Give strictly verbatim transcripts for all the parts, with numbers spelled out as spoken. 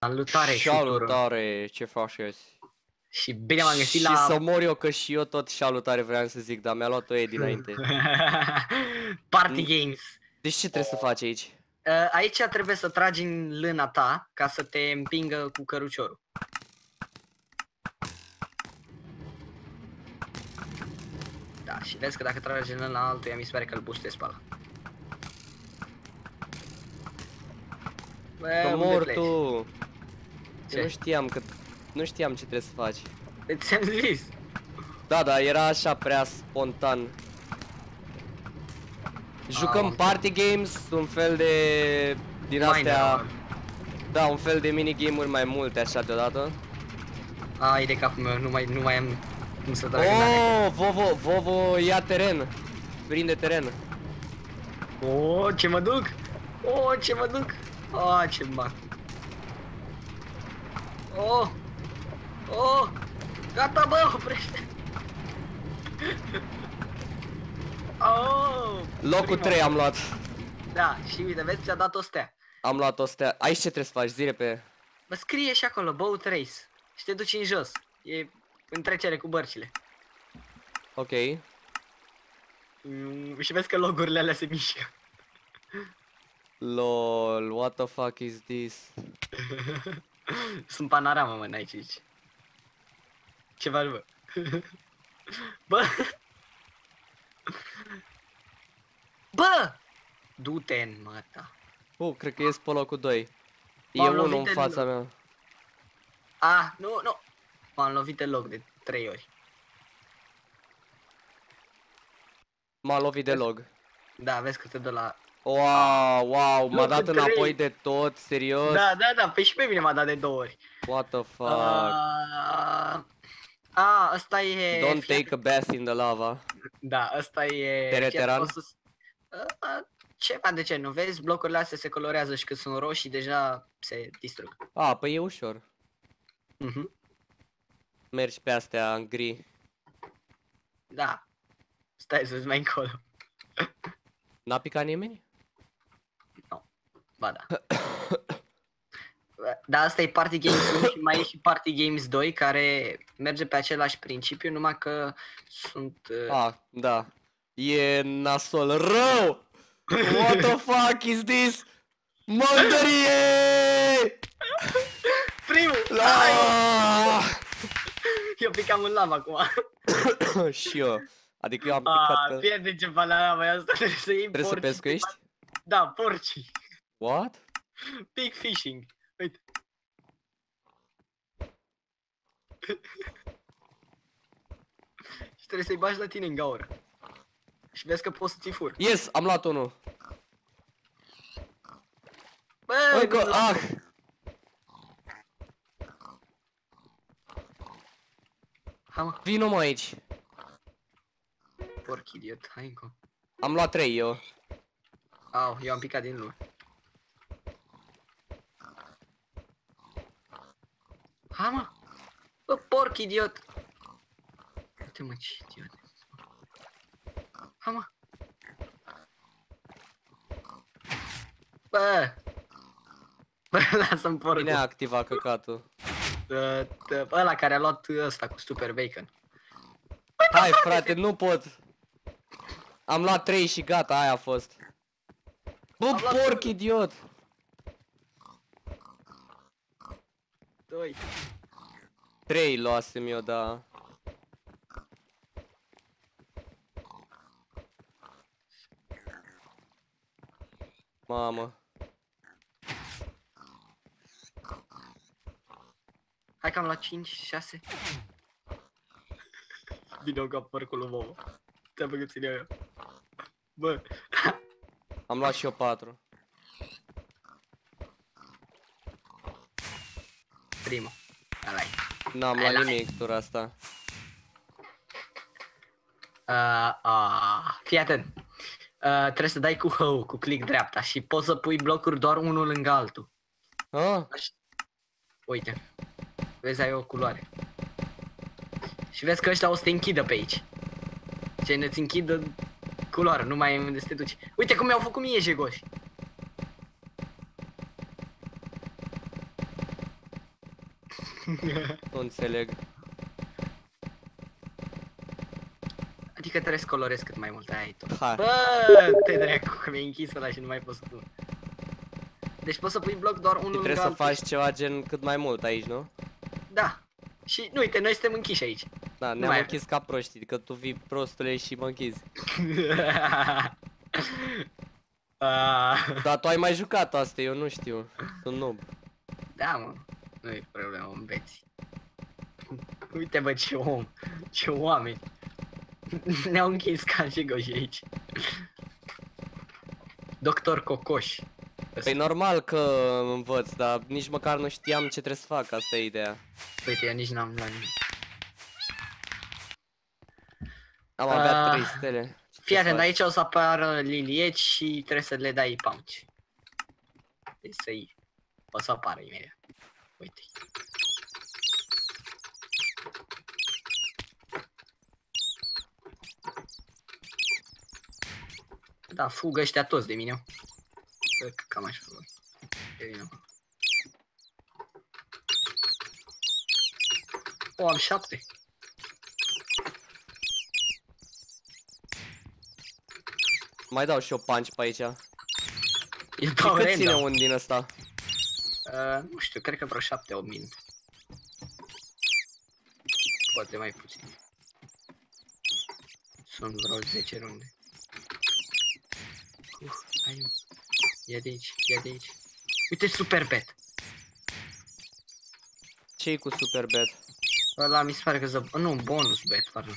Salutare, salutare, ce faci azi? Și bine m-am găsit și la... Și să mor eu, că și eu tot salutare vreau să zic, dar mi-a luat-o ei dinainte. Party Games. Deci ce trebuie să faci aici? Aici trebuie să tragi în lâna ta ca să te împingă cu căruciorul. Da, și vezi că dacă tragi în lâna altuia, mi se pare că îl bustezi pe ăla. Bă, mor tu! Eu nu știam că... Nu știam ce trebuie să faci. Ți-am zis! Da, da, era așa prea spontan. Jucăm ah, party games, un fel de... Din astea... Da, un fel de minigame-uri mai multe așa deodată. Ai de capul meu, nu mai, nu mai am cum să trag. Oh, Vovo, Vovo ia teren. Prinde teren. Oh, ce mă duc! Oh, ce mă duc! Oh, ce mă... Oh! Oh! Gata, bă, oprește! Oh! Locul trei am luat. Da, și uite, vezi, ți-a dat o stea. Am luat o stea. Aici ce trebuie să faci? Zile pe... Bă, scrie și acolo, boat race. Și te duci în jos. E în trecere cu bărcile. Ok. Mm, și vezi că logurile alea se mișcă. Lol, what the fuck is this? Sunt panorama, mă, n-ai aici. Ceva, bă. Bă! Bă! Du-te-n măta. Uh, cred că ies pe locul doi. E unul în fața mea. Ah, nu, nu. M-am lovit de loc de trei ori. M-am lovit de loc. Da, vezi că te dă la... Wow, wow, m-a dat înapoi de tot, serios? Da, da, da, pe și pe mine m-a dat de două ori. What the fuck? Uh, a, ăsta e... Don't fiat... take a bath in the lava. Da, ăsta e... Tereteran? Fiat... Uh, ceva de ce, nu vezi? Blocurile astea se colorează și când sunt roșii deja se distrug. A, ah, păi e ușor. Uh-huh. Mergi pe astea în gri. Da. Stai să-ți mai încolo. N-a picat nimeni? Ba da. Dar asta e Party Games unu și mai e și Party Games doi care merge pe același principiu, numai că sunt... Uh... Ah, da. E nasol rău! What the fuck is this? Mărdărie! Primul! Eu picam în lava acum. Și eu. Adică eu am picat... Ah, pierde ceva la lava, asta trebuie să iei porci. Trebuie să pescuiești? Da, porci. What? Big fishing. Uite. Și trebuie să-i bagi la tine în gaură. Și vezi că poți să-ți furi. Yes, am luat unul. Bă, încă, ah. Vino mă aici. Porc idiot, hai încă. Am luat trei eu. Au, eu am picat din lume. Ha, mă! Bă, porc idiot! Uite, mă, ce idiot! Ha, mă! Bă! Bă, lasă-mi porcul! Bine a activat căcatul. Ăla care a luat ăsta cu super bacon. Hai, frate, nu pot! Am luat trei și gata, aia a fost. Bă, porc idiot! doi trei luasem eu, da. Mamă. Hai că am luat cinci, șase. Vine-o ca porcul lui Vovo. Te-am făcut ținea eu. Bă. Am luat și eu patru. Prima. N-am luat nimic tura asta. Uh, uh, fii atent. Uh, trebuie să dai cu hău, cu click dreapta și poți să pui blocuri doar unul lângă altul. Ah. Uite. Vezi, ai o culoare. Și vezi că ăștia o să te închidă pe aici. Ce ne-ți închidă culoarea, nu mai e unde să te duci. Uite cum mi-au făcut mie jegoși. Nu înțeleg. Adică trebuie să colorez cât mai mult, ai tu. Hai. Bă, te dracu, că mi-ai închis ăla și nu mai poți tu. Deci poți să pui bloc doar unul. Trebuie să faci ceva gen cât mai mult aici, nu? Da. Și nu uite, noi suntem închiși aici. Da, ne-am închis ca proștii, că tu vii prostule și mă închizi. Dar tu ai mai jucat asta, eu nu știu. Sunt noob. Da, mă. Nu-i problemă, înveți. Uite, bă, ce om. Ce oameni. Ne-au închis ca și goși aici. Doctor Cocoș. Păi normal că învăț, dar nici măcar nu știam ce trebuie să fac, asta e ideea. Uite, eu nici n-am luat nimic. Am avea trei stele. Fii atent, aici o să apară lilieci și trebuie să le dai punch. Deci să-i... o să apară imediat. Uite. Da, fugă ăștia toți de mine. Cam așa. O, am șapte. Mai dau și o punch pe aici. E cât ține un din ăsta? Uh, nu știu, cred că vreo șapte opt minute. Poate mai puțin. Sunt vreo zece runde. Uf, hai. Ia de aici, ia de aici. Uite Super Bat. Ce-i cu Super Bat? Ăla mi se pare că ză... nu, bonus bat, pardon.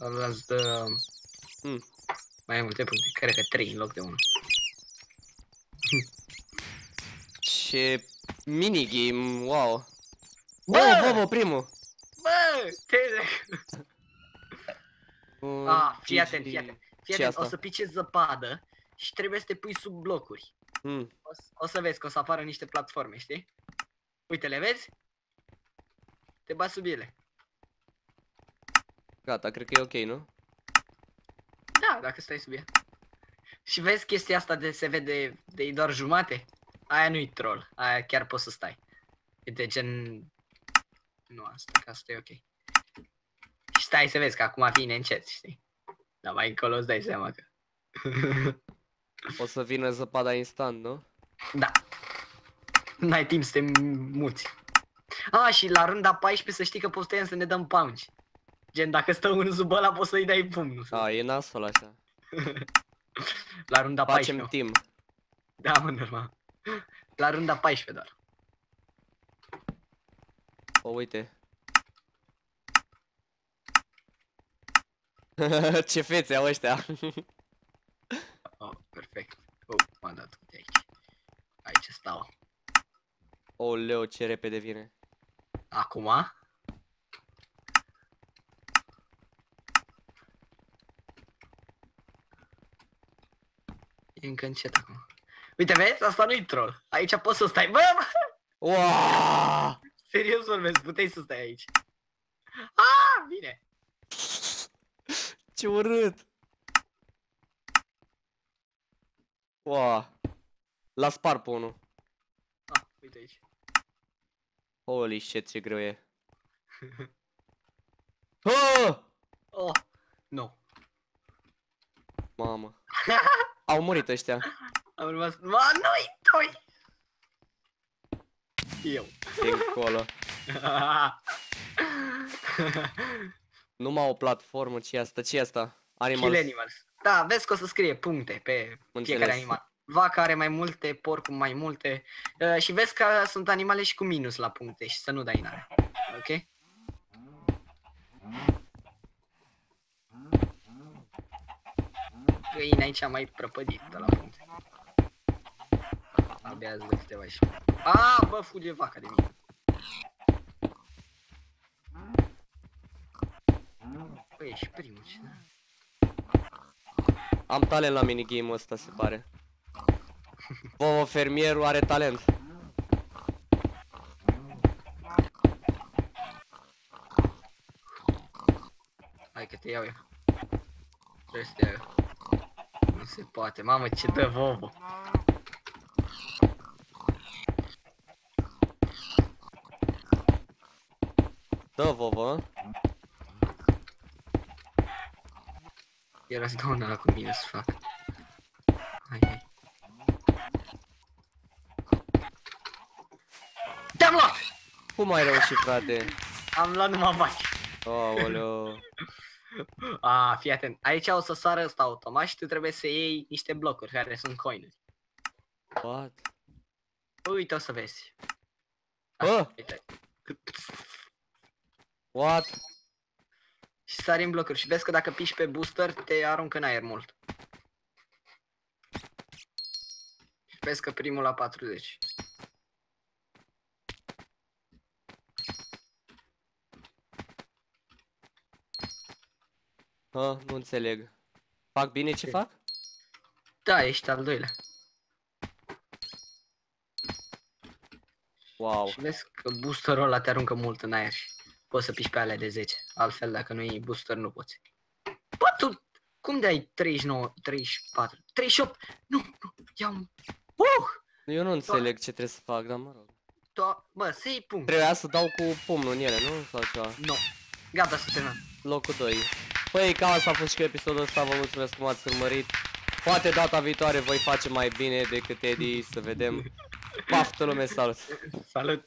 Ăla îți dă... Mm. Mai multe puncte, cred că trei în loc de unu. Ce minigame, wow. Bă, bă, bă, primul. Bă, te... Uh, ah, fii atent, fii atent. Fii atent, o să pice zăpadă. Și trebuie să te pui sub blocuri. Mm. O, o să vezi că o să apară niște platforme, știi? Uite, le vezi? Te bați sub ele. Gata, cred că e ok, nu? Da, dacă stai sub ea. Și vezi chestia asta de se vede de doar jumate? Aia nu-i troll, aia chiar poți să stai. E de gen... Nu, asta, că asta e ok. Și stai să vezi că acum vine încet, știi? Dar mai încolo îți dai seama că... O să vină zăpada instant, nu? Da. N-ai timp să te muți. A, și la runda paisprezece să știi că putem să ne dăm punch. Gen, dacă stă unul sub ăla, poți să-i dai pumnul. A, e nasol așa. La runda paisprezece. Facem timp. Da, mă, normal. La runda paisprezece doar. O, uite. Ce fețe au ăștia. Oh, perfect. Oh, m-am dat de aici. Aici stau. O, leu, ce repede vine. Acum? E încă încet acum. Uite, vezi? Asta nu-i troll. Aici poți să stai. Bă, bă! Serios vorbesc, puteai să stai aici. Ah, bine. Ce urât. Wow. L-a spart pe unul. Ah, uite aici. Holy shit, ce greu e. Oh! Oh, no. Mamă. Au murit ăștia. Au rămas... Ma, noi doi! Eu. Încolo. Numai o platformă, ce-i asta? Ce-i asta? Animals. Kill animals. Da, vezi că o să scrie puncte pe fiecare animal. Vaca are mai multe, porcul mai multe. Uh, și vezi că sunt animale și cu minus la puncte și să nu dai nare. Ok? Găini aici am mai prăpădit de la puncte. Abia îți dă câteva și... Aaa, bă, fuge vaca de mine. Păi, ești primul, ce da? Am talent la minigame-ul ăsta, se pare. Bobo, fermierul are talent. Hai că te iau eu. Trebuie să te iau eu. Nu se poate, mamă, ce dă Bobo. Da, Vova. Era scaunul ăla cu mine să fac. Hai, hai. Te-am luat! Cum ai reușit, frate? Am luat numai bani. Aoleu. A, fii atent. Aici o să sară ăsta automat și tu trebuie să iei niște blocuri care sunt coinuri. What? Uite, o să vezi. Așa, uite. What? Și sari în blocuri și vezi că dacă piși pe booster te aruncă în aer mult. Și vezi că primul la patruzeci. Ah, nu înțeleg. Fac bine ce fac? Da, ești al doilea. Wow. Și vezi că boosterul ăla te aruncă mult în aer și poți să piși pe alea de zece. Altfel, dacă nu iei booster, nu poți. Bă, tu, cum de-ai treizeci și nouă, treizeci și patru, treizeci și opt? Nu, nu, iau... Uh! Eu nu înțeleg ce trebuie să fac, dar mă rog. Bă, să iei pumn. Trebuia să dau cu pumnul în ele, nu? Sau ceva? Nu. Gata, să terminăm. Locul doi. Păi, cam asta a fost și cu episodul ăsta. Vă mulțumesc că m-ați urmărit. Poate data viitoare voi face mai bine decât Edi, să vedem. Paftă lume, salut! Salut!